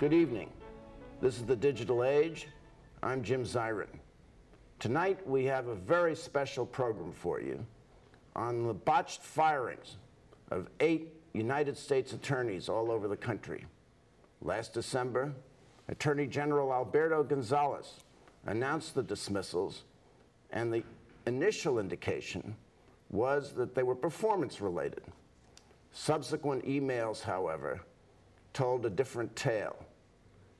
Good evening. This is the Digital Age. I'm Jim Zirin. Tonight we have a very special program for you on the botched firings of 8 United States attorneys all over the country. Last December, Attorney General Alberto Gonzales announced the dismissals, and the initial indication was that they were performance-related. Subsequent emails, however, told a different tale,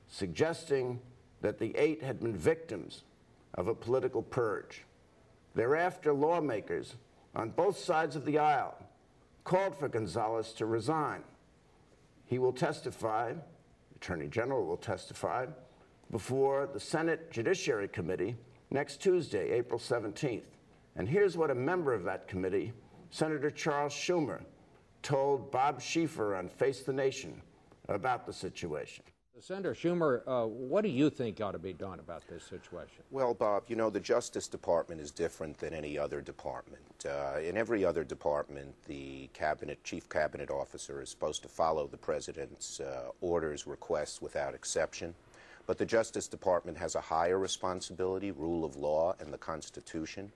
suggesting that the 8 had been victims of a political purge. Thereafter, lawmakers on both sides of the aisle called for Gonzales to resign. He will testify, the Attorney General will testify, before the Senate Judiciary Committee next Tuesday, April 17th. And here's what a member of that committee, Senator Charles Schumer, told Bob Schieffer on Face the Nation about the situation. Senator Schumer, what do you think ought to be done about this situation? Well, Bob, you know, the Justice Department is different than any other department. In every other department, the chief cabinet officer is supposed to follow the president's orders, requests without exception. But the Justice Department has a higher responsibility, rule of law and the Constitution.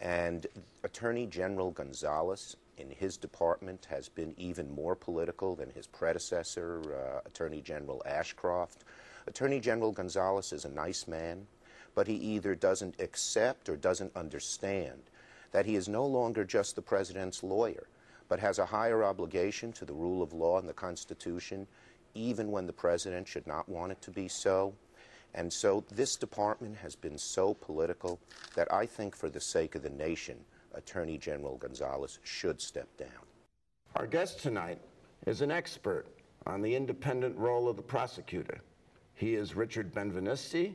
And Attorney General Gonzales in his department has been even more political than his predecessor, Attorney General Ashcroft. Attorney General Gonzales is a nice man, but he either doesn't accept or doesn't understand that he is no longer just the president's lawyer, but has a higher obligation to the rule of law and the Constitution, even when the president should not want it to be so. And so this department has been so political that I think for the sake of the nation, Attorney General Gonzales should step down. Our guest tonight is an expert on the independent role of the prosecutor. He is Richard Ben-Veniste.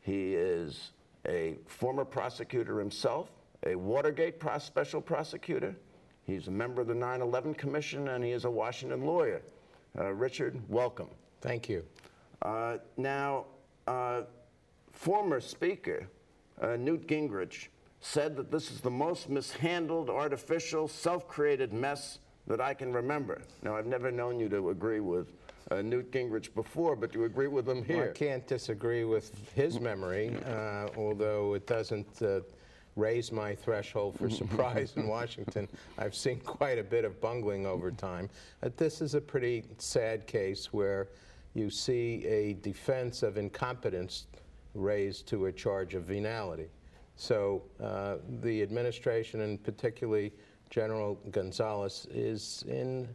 He is a former prosecutor himself, a Watergate special prosecutor. He's a member of the 9/11 Commission, and he is a Washington lawyer. Richard, welcome. Thank you. Former Speaker Newt Gingrich said that this is the most mishandled, artificial, self-created mess that I can remember. Now, I've never known you to agree with Newt Gingrich before, but you agree with him here. Well, I can't disagree with his memory, although it doesn't raise my threshold for surprise in Washington. I've seen quite a bit of bungling over time. But this is a pretty sad case where you see a defense of incompetence raised to a charge of venality. So the administration, and particularly General Gonzales, is in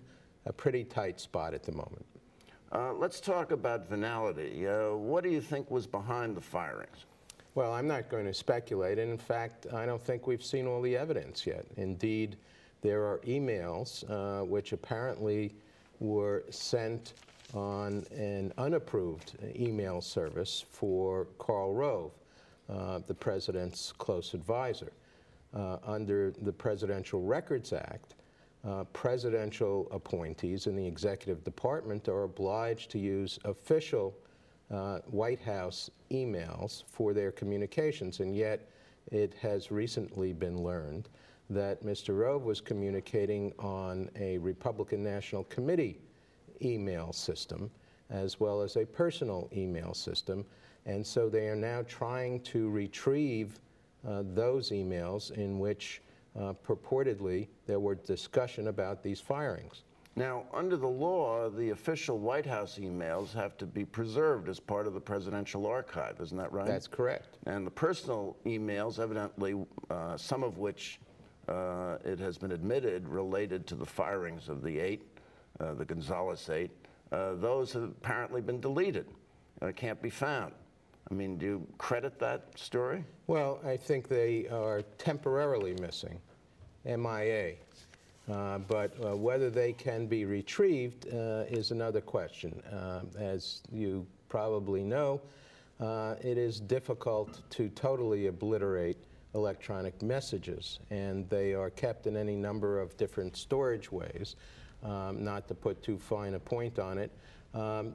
a pretty tight spot at the moment. Let's talk about venality. What do you think was behind the firings? Well, I'm not going to speculate, and in fact, I don't think we've seen all the evidence yet. Indeed, there are emails which apparently were sent on an unapproved email service for Karl Rove, the president's close advisor. Under the Presidential Records Act, presidential appointees in the executive department are obliged to use official White House emails for their communications, and yet it has recently been learned that Mr. Rove was communicating on a Republican National Committee email system as well as a personal email system, and so they are now trying to retrieve those emails in which purportedly there were discussion about these firings. Now, under the law, the official White House emails have to be preserved as part of the presidential archive, isn't that right? That's correct. And the personal emails, evidently, some of which it has been admitted related to the firings of the 8, the Gonzales 8, those have apparently been deleted and can't be found. I mean, do you credit that story? Well, I think they are temporarily missing, MIA. But whether they can be retrieved is another question. As you probably know, it is difficult to totally obliterate electronic messages, and they are kept in any number of different storage ways. Not to put too fine a point on it,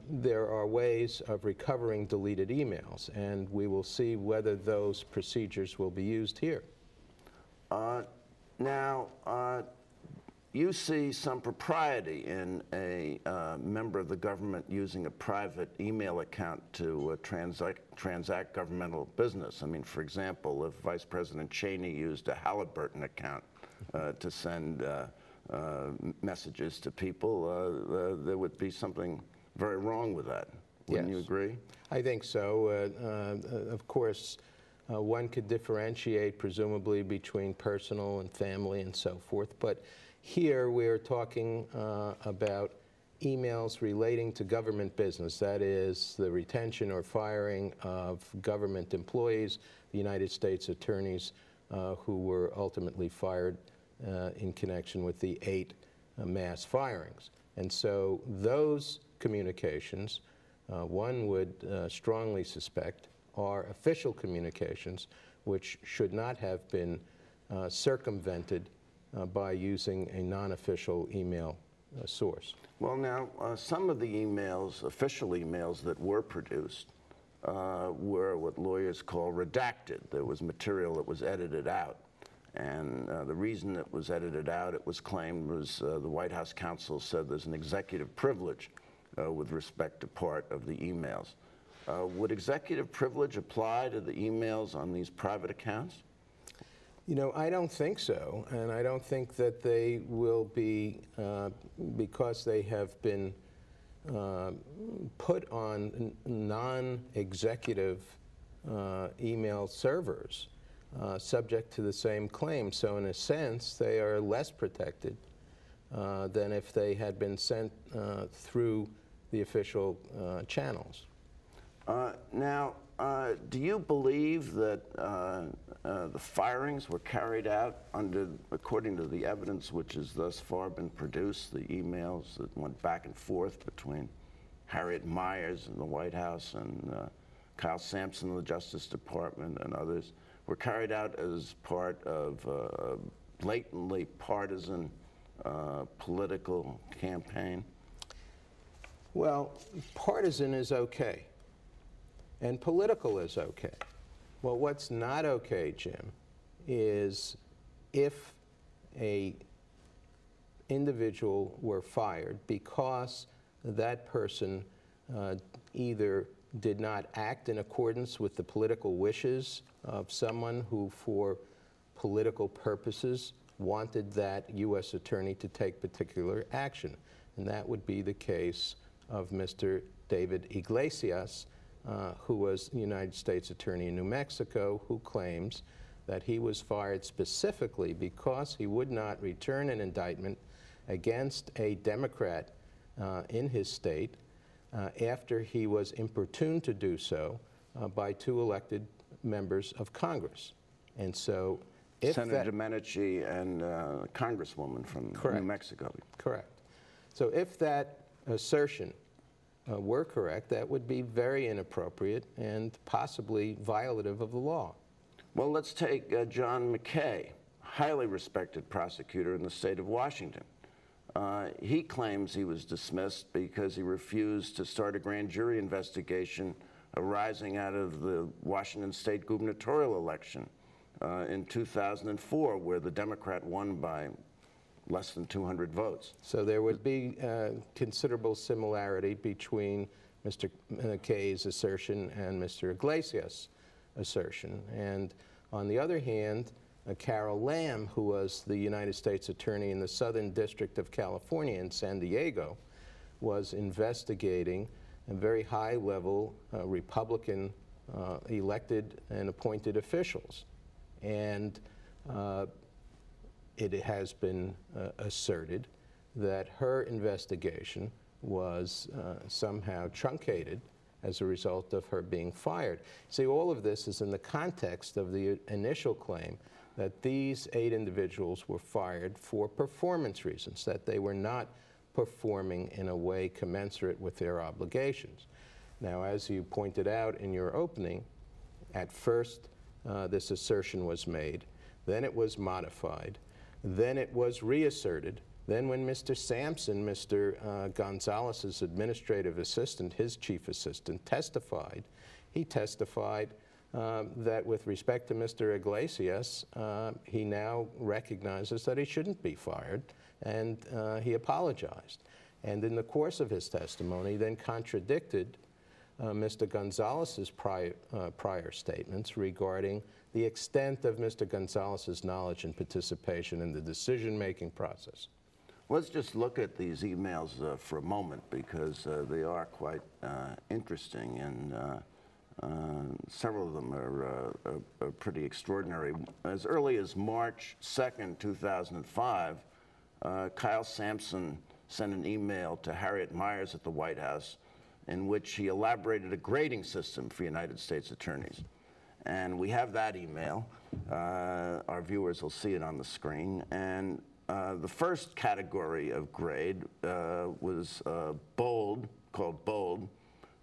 there are ways of recovering deleted emails, and we will see whether those procedures will be used here. Now. you see some propriety in a member of the government using a private email account to transact governmental business. I mean, for example, if Vice President Cheney used a Halliburton account to send messages to people, there would be something very wrong with that. Wouldn't you agree? I think so. Of course, one could differentiate, presumably, between personal and family and so forth, but here we're talking about emails relating to government business, that is, the retention or firing of government employees, the United States attorneys who were ultimately fired in connection with the 8 mass firings. And so those communications, one would strongly suspect, are official communications which should not have been circumvented by using a non-official email source. Well, now, some of the emails, official emails that were produced, were what lawyers call redacted. There was material that was edited out. And the reason it was edited out, it was claimed, was the White House counsel said there's an executive privilege with respect to part of the emails. Would executive privilege apply to the emails on these private accounts? You know, I don't think so, and I don't think that they will be, because they have been put on non-executive email servers, subject to the same claim. So in a sense, they are less protected than if they had been sent through the official channels. Now, do you believe that the firings were carried out under, according to the evidence which has thus far been produced, the emails that went back and forth between Harriet Myers in the White House and Kyle Sampson in the Justice Department and others, were carried out as part of a blatantly partisan political campaign? Well, partisan is okay. And political is okay. Well, what's not okay, Jim, is if an individual were fired because that person either did not act in accordance with the political wishes of someone who, for political purposes, wanted that U.S. attorney to take particular action. And that would be the case of Mr. David Iglesias, who was the United States Attorney in New Mexico, who claims that he was fired specifically because he would not return an indictment against a Democrat in his state after he was importuned to do so by 2 elected members of Congress. And so if Senator Domenici and Congresswoman from New Mexico. Correct. So if that assertion were correct, that would be very inappropriate and possibly violative of the law. Well, let's take John McKay, highly respected prosecutor in the state of Washington. He claims he was dismissed because he refused to start a grand jury investigation arising out of the Washington state gubernatorial election in 2004, where the Democrat won by less than 200 votes. So there would be considerable similarity between Mr. McKay's assertion and Mr. Iglesias' assertion. And on the other hand, Carol Lamb, who was the United States Attorney in the Southern District of California in San Diego, was investigating a very high-level Republican elected and appointed officials. And it has been asserted that her investigation was somehow truncated as a result of her being fired. See, all of this is in the context of the initial claim that these 8 individuals were fired for performance reasons, that they were not performing in a way commensurate with their obligations. Now, as you pointed out in your opening, at first this assertion was made, then it was modified, then it was reasserted. Then when Mr. Sampson, Mr. Gonzales's administrative assistant, his chief assistant, testified, he testified that with respect to Mr. Iglesias, he now recognizes that he shouldn't be fired, and he apologized. And in the course of his testimony, then contradicted Mr. Gonzales's prior statements regarding the extent of Mr. Gonzales's knowledge and participation in the decision-making process. Let's just look at these emails for a moment, because they are quite interesting, and several of them are pretty extraordinary. As early as March 2nd, 2005, Kyle Sampson sent an email to Harriet Myers at the White House in which he elaborated a grading system for United States attorneys. And we have that email. Our viewers will see it on the screen. And the first category of grade was bold, called bold,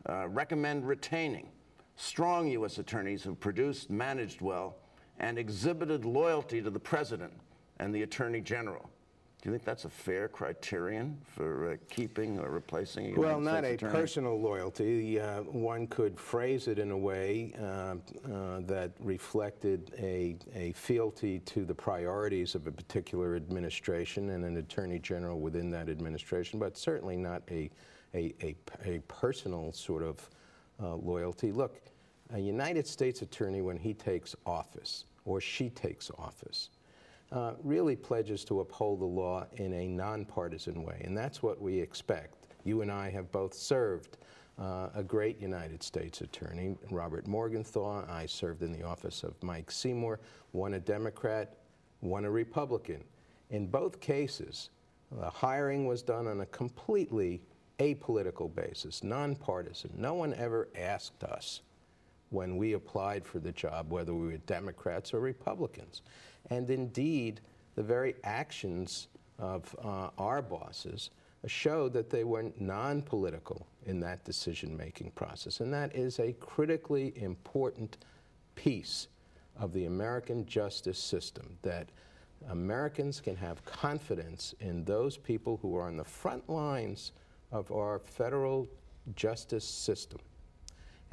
recommend retaining strong U.S. attorneys who produced, managed well, and exhibited loyalty to the president and the attorney general. Do you think that's a fair criterion for keeping or replacing a United States attorney? Well, not a personal loyalty. One could phrase it in a way that reflected a fealty to the priorities of a particular administration and an attorney general within that administration, but certainly not a personal sort of loyalty. Look, a United States attorney, when he takes office or she takes office, really pledges to uphold the law in a nonpartisan way, and that's what we expect. You and I have both served a great United States attorney, Robert Morgenthau. I served in the office of Mike Seymour, one a Democrat, one a Republican. In both cases, the hiring was done on a completely apolitical basis, nonpartisan. No one ever asked us when we applied for the job whether we were Democrats or Republicans. And indeed, the very actions of our bosses showed that they were non-political in that decision-making process. And that is a critically important piece of the American justice system, that Americans can have confidence in those people who are on the front lines of our federal justice system,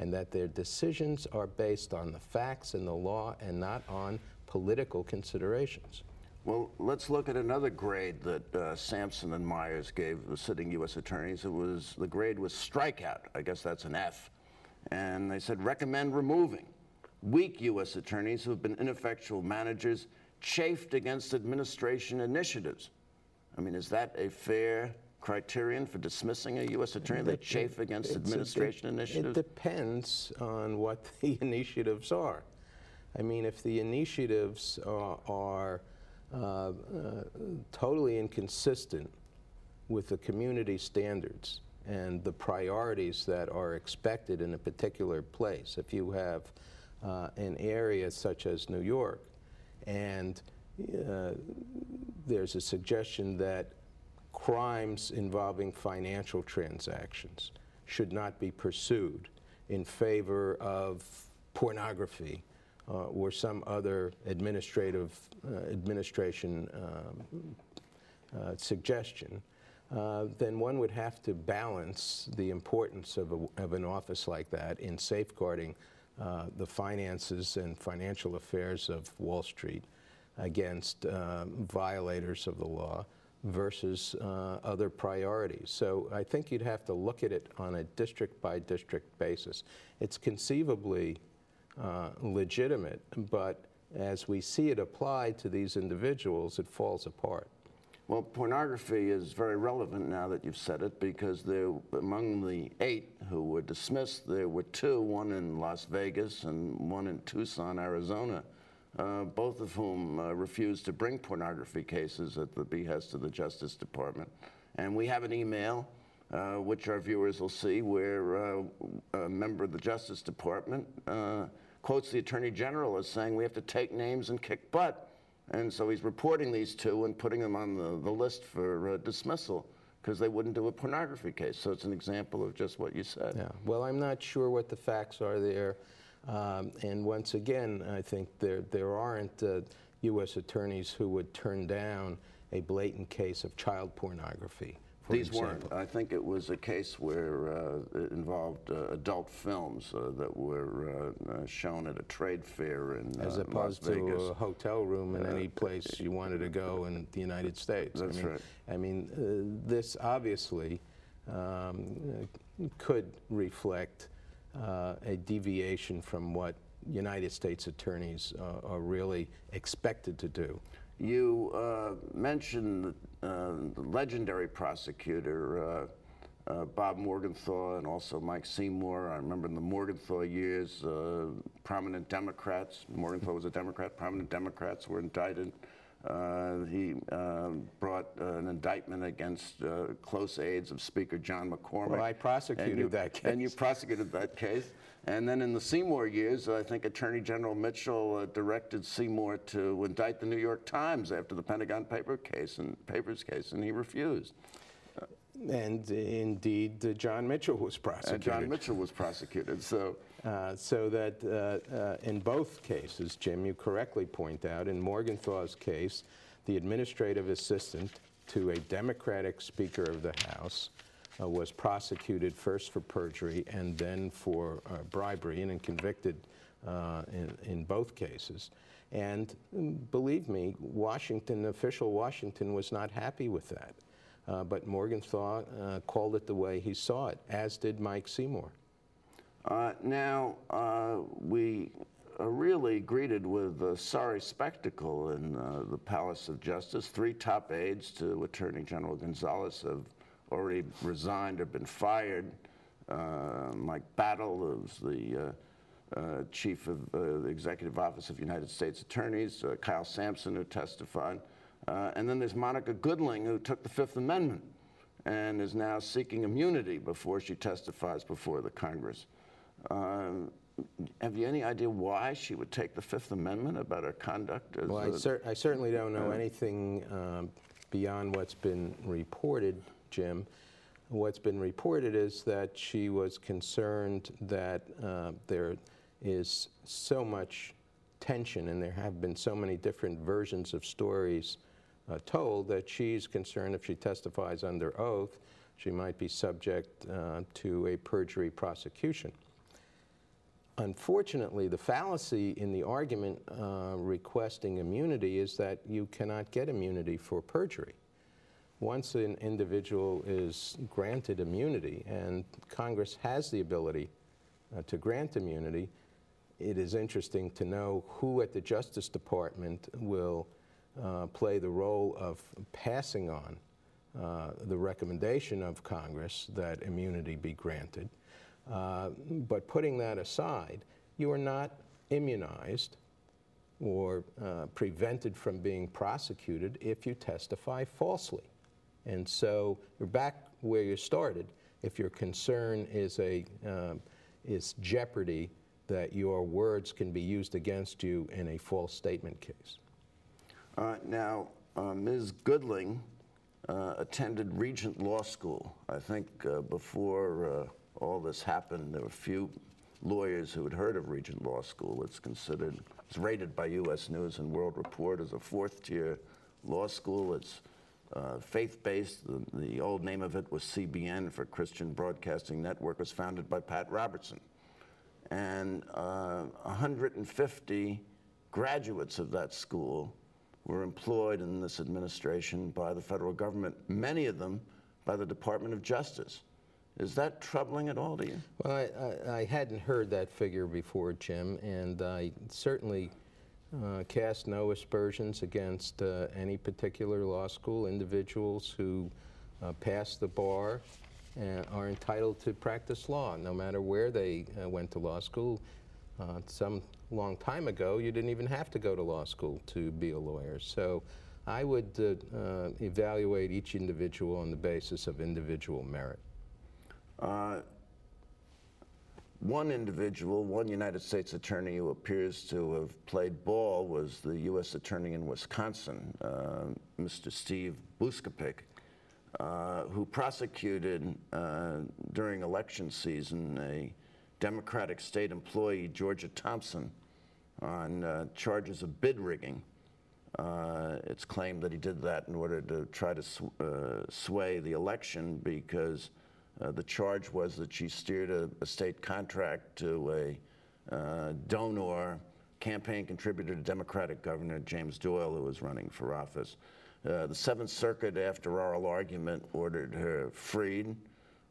and that their decisions are based on the facts and the law and not on political considerations. Well, let's look at another grade that Sampson and Myers gave the sitting U.S. attorneys. It was, the grade was strikeout. I guess that's an F. And they said, recommend removing weak U.S. attorneys who have been ineffectual managers, chafed against administration initiatives. I mean, is that a fair criterion for dismissing a U.S. attorney? They chafe against administration initiatives? It depends on what the initiatives are. I mean, if the initiatives are totally inconsistent with the community standards and the priorities that are expected in a particular place, if you have an area such as New York, and there's a suggestion that crimes involving financial transactions should not be pursued in favor of pornography or some other administration suggestion, then one would have to balance the importance of an office like that in safeguarding the finances and financial affairs of Wall Street against violators of the law versus other priorities. So I think you'd have to look at it on a district-by-district basis. It's conceivably legitimate, but as we see it applied to these individuals, it falls apart. Well, pornography is very relevant now that you've said it, because there, among the 8 who were dismissed, there were 2, one in Las Vegas and one in Tucson, Arizona, both of whom refused to bring pornography cases at the behest of the Justice Department. And we have an email, which our viewers will see, where a member of the Justice Department quotes the Attorney General as saying, we have to take names and kick butt. And so he's reporting these 2 and putting them on the list for dismissal, because they wouldn't do a pornography case. So it's an example of just what you said. Yeah. Well, I'm not sure what the facts are there. And once again, I think there aren't U.S. attorneys who would turn down a blatant case of child pornography, These weren't. Example. I think it was a case where it involved adult films that were shown at a trade fair in Las Vegas. As opposed to a hotel room in any place you wanted to go in the United States. That's right. I mean, this obviously could reflect a deviation from what United States attorneys are really expected to do. You mentioned the legendary prosecutor, Bob Morgenthau, and also Mike Seymour. I remember in the Morgenthau years, prominent Democrats, Morgenthau was a Democrat, prominent Democrats were indicted. He brought an indictment against close aides of Speaker John McCormick. Well, I prosecuted that case. And you prosecuted that case. And then in the Seymour years, I think Attorney General Mitchell directed Seymour to indict the New York Times after the Pentagon Papers case, and he refused. And indeed, John Mitchell was prosecuted. John Mitchell was prosecuted. So, so that in both cases, Jim, you correctly point out, in Morgenthau's case, the administrative assistant to a Democratic Speaker of the House was prosecuted first for perjury and then for bribery, and convicted in both cases. And believe me, Washington, official Washington, was not happy with that. But Morgenthau called it the way he saw it, as did Mike Seymour. Now, we are really greeted with a sorry spectacle in the Palace of Justice. Three top aides to Attorney General Gonzales have already resigned or been fired. Mike Battle is the chief of the Executive Office of United States Attorneys, Kyle Sampson, who testified. And then there's Monica Goodling, who took the Fifth Amendment and is now seeking immunity before she testifies before the Congress. Have you any idea why she would take the Fifth Amendment about her conduct? As well, I certainly don't know anything beyond what's been reported, Jim. What's been reported is that she was concerned that there is so much tension, and there have been so many different versions of stories told, that she's concerned if she testifies under oath, she might be subject to a perjury prosecution. Unfortunately, the fallacy in the argument requesting immunity is that you cannot get immunity for perjury. Once an individual is granted immunity, and Congress has the ability to grant immunity, it is interesting to know who at the Justice Department will play the role of passing on the recommendation of Congress that immunity be granted. But putting that aside, you are not immunized or prevented from being prosecuted if you testify falsely. And so you're back where you started. If your concern is is jeopardy that your words can be used against you in a false statement case. Now, Ms. Goodling attended Regent Law School. I think before all this happened, there were few lawyers who had heard of Regent Law School. It's considered, it's rated by U.S. News and World Report as a fourth-tier law school. It's faith-based. The old name of it was CBN, for Christian Broadcasting Network. It was founded by Pat Robertson. And 150 graduates of that school were employed in this administration by the federal government, many of them by the Department of Justice. Is that troubling at all to you? Well, I hadn't heard that figure before, Jim, and I certainly cast no aspersions against any particular law school. Individuals who pass the bar are entitled to practice law, no matter where they went to law school. Some long time ago, you didn't even have to go to law school to be a lawyer. So I would evaluate each individual on the basis of individual merit. One individual, one United States attorney who appears to have played ball was the U.S. attorney in Wisconsin, Mr. Steve Buskapik, who prosecuted during election season a Democratic state employee, Georgia Thompson, on charges of bid rigging. It's claimed that he did that in order to try to sway the election because the charge was that she steered a state contract to a donor campaign contributor to Democratic Governor James Doyle, who was running for office. The Seventh Circuit, after oral argument, ordered her freed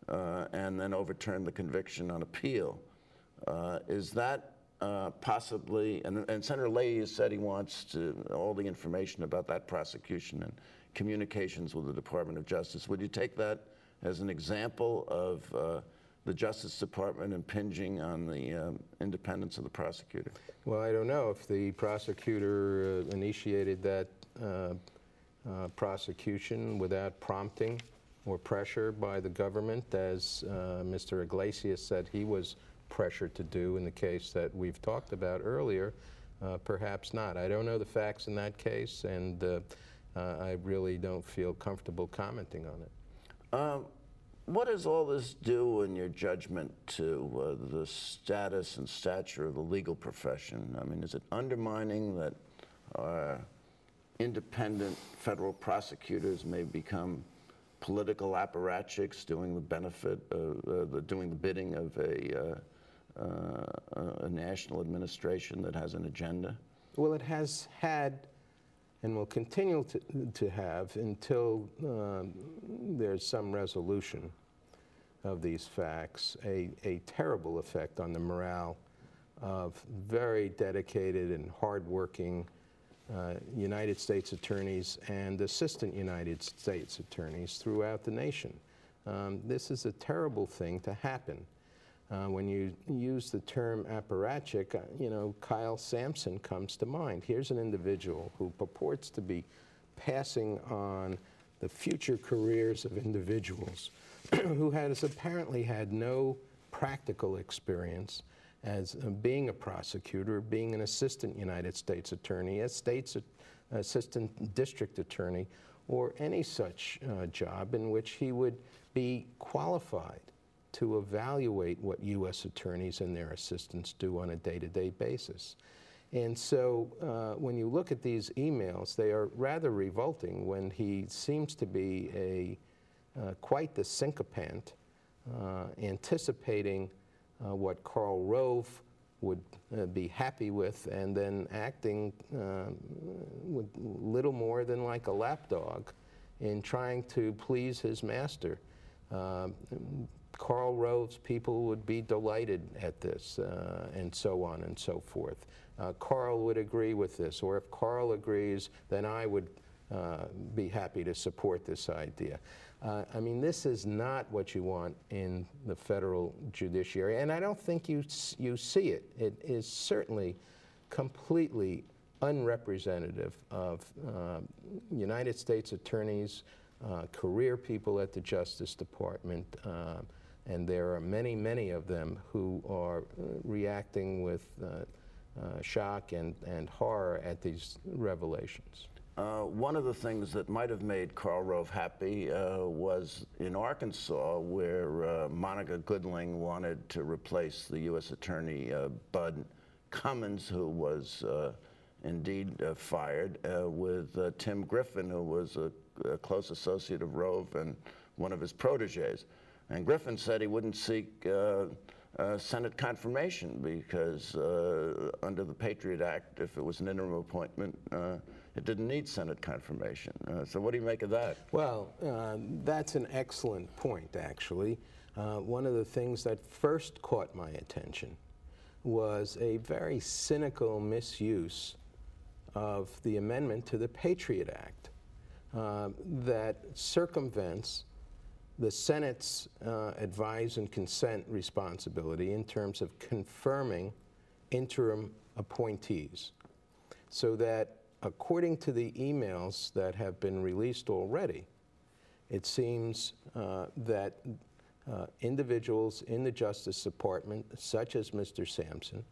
and then overturned the conviction on appeal. Is that possibly, and Senator Leahy has said he wants all the information about that prosecution and communications with the Department of Justice. Would you take that as an example of the Justice Department impinging on the independence of the prosecutor? Well, I don't know if the prosecutor initiated that prosecution without prompting or pressure by the government, as Mr. Iglesias said he was pressured to do in the case that we've talked about earlier. Perhaps not. I don't know the facts in that case, and I really don't feel comfortable commenting on it. What does all this do in your judgment to the status and stature of the legal profession? I mean, is it undermining that our independent federal prosecutors may become political apparatchiks doing the benefit of doing the bidding of a national administration that has an agenda? Well, it has had and will continue to have until there's some resolution of these facts, a terrible effect on the morale of very dedicated and hardworking United States attorneys and assistant United States attorneys throughout the nation. This is a terrible thing to happen. When you use the term apparatchik, you know, Kyle Sampson comes to mind. Here's an individual who purports to be passing on the future careers of individuals who has apparently had no practical experience as being a prosecutor, being an assistant United States attorney, a state's assistant district attorney, or any such job in which he would be qualified to evaluate what U.S. attorneys and their assistants do on a day-to-day basis. And so when you look at these emails, they are rather revolting when he seems to be quite the sycophant, anticipating what Karl Rove would be happy with, and then acting with little more than like a lapdog in trying to please his master. Karl Rove's people would be delighted at this, and so on and so forth. Karl would agree with this, or if Karl agrees, then I would be happy to support this idea. I mean, this is not what you want in the federal judiciary, and I don't think you see it. It is certainly completely unrepresentative of United States attorneys, career people at the Justice Department, and there are many, many of them who are reacting with shock and horror at these revelations. One of the things that might have made Karl Rove happy was in Arkansas, where Monica Goodling wanted to replace the U.S. Attorney Bud Cummins, who was indeed fired, with Tim Griffin, who was a close associate of Rove and one of his proteges. And Griffin said he wouldn't seek Senate confirmation because under the Patriot Act, if it was an interim appointment, it didn't need Senate confirmation. So what do you make of that? Well, that's an excellent point, actually. One of the things that first caught my attention was a very cynical misuse of the amendment to the Patriot Act that circumvents the Senate's advise and consent responsibility in terms of confirming interim appointees. So that, according to the emails that have been released already, it seems that individuals in the Justice Department, such as Mr. Sampson,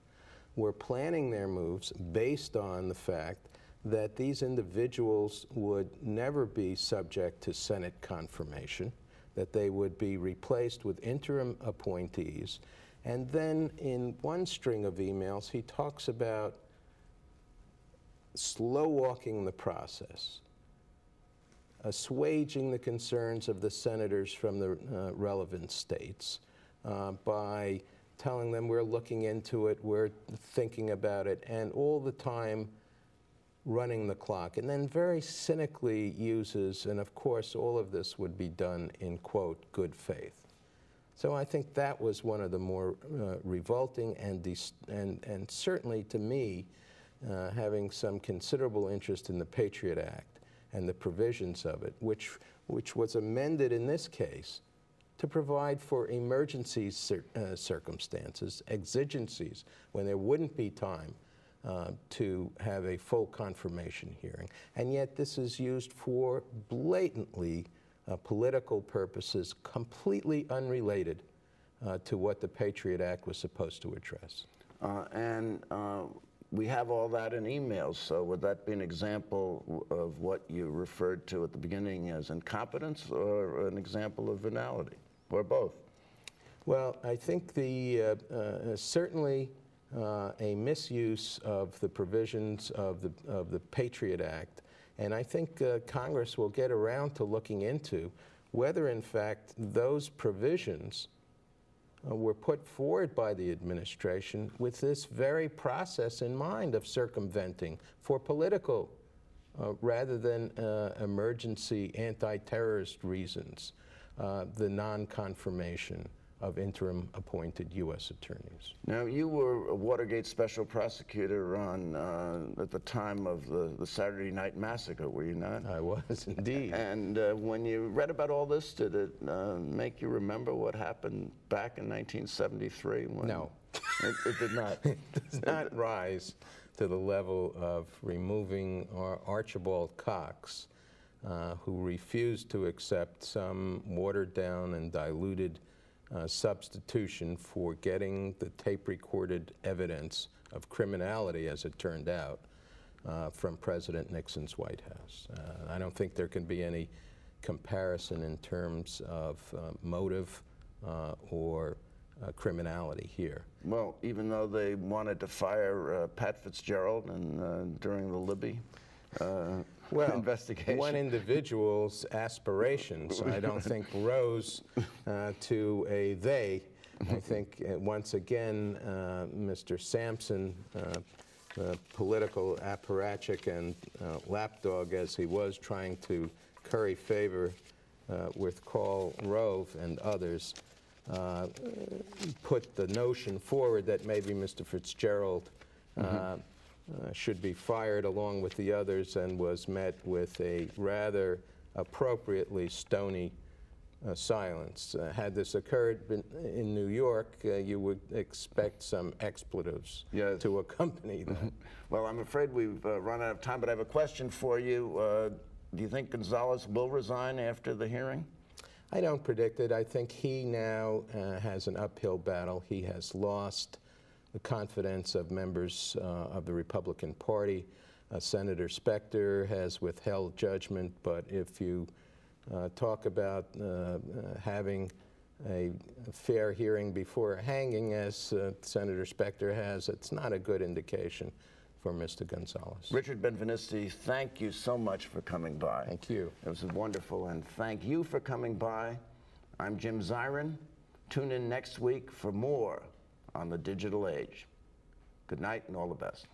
were planning their moves based on the fact that these individuals would never be subject to Senate confirmation, that they would be replaced with interim appointees. And then in one string of emails, he talks about slow-walking the process, assuaging the concerns of the senators from the relevant states by telling them we're looking into it, we're thinking about it, and all the time running the clock. And then very cynically uses, and of course all of this would be done in, quote, good faith. So I think that was one of the more revolting and certainly to me, having some considerable interest in the Patriot Act and the provisions of it, which was amended in this case to provide for emergency circumstances, exigencies, when there wouldn't be time to have a full confirmation hearing. And yet this is used for blatantly political purposes, completely unrelated to what the Patriot Act was supposed to address. We have all that in emails, so would that be an example of what you referred to at the beginning as incompetence, or an example of venality, or both? Well, I think the certainly a misuse of the provisions of the Patriot Act, and I think Congress will get around to looking into whether, in fact, those provisions were put forward by the administration with this very process in mind of circumventing for political rather than emergency anti-terrorist reasons, the non-confirmation of interim appointed U.S. attorneys. Now, you were a Watergate special prosecutor on, at the time of the Saturday Night Massacre, were you not? I was, indeed. And when you read about all this, did it make you remember what happened back in 1973? No. It did not. It does not rise to the level of removing Archibald Cox, who refused to accept some watered down and diluted substitution for getting the tape-recorded evidence of criminality, as it turned out, from President Nixon's White House. I don't think there can be any comparison in terms of motive or criminality here. Well, even though they wanted to fire Pat Fitzgerald and, during the Libby investigation. One individual's aspirations, I don't think, rose to a they. I think, once again, Mr. Sampson, the political apparatchik and lapdog as he was, trying to curry favor with Karl Rove and others, put the notion forward that maybe Mr. Fitzgerald should be fired along with the others, and was met with a rather appropriately stony silence. Had this occurred in New York, you would expect some expletives to accompany that. Well, I'm afraid we've run out of time, but I have a question for you. Do you think Gonzales will resign after the hearing? I don't predict it. I think he now has an uphill battle. He has lost the confidence of members of the Republican Party. Senator Specter has withheld judgment, but if you talk about having a fair hearing before hanging, as Senator Specter has, it's not a good indication for Mr. Gonzales. Richard Ben-Veniste, thank you so much for coming by. Thank you. It was wonderful, and thank you for coming by. I'm Jim Zirin. Tune in next week for more on the digital age. Good night and all the best.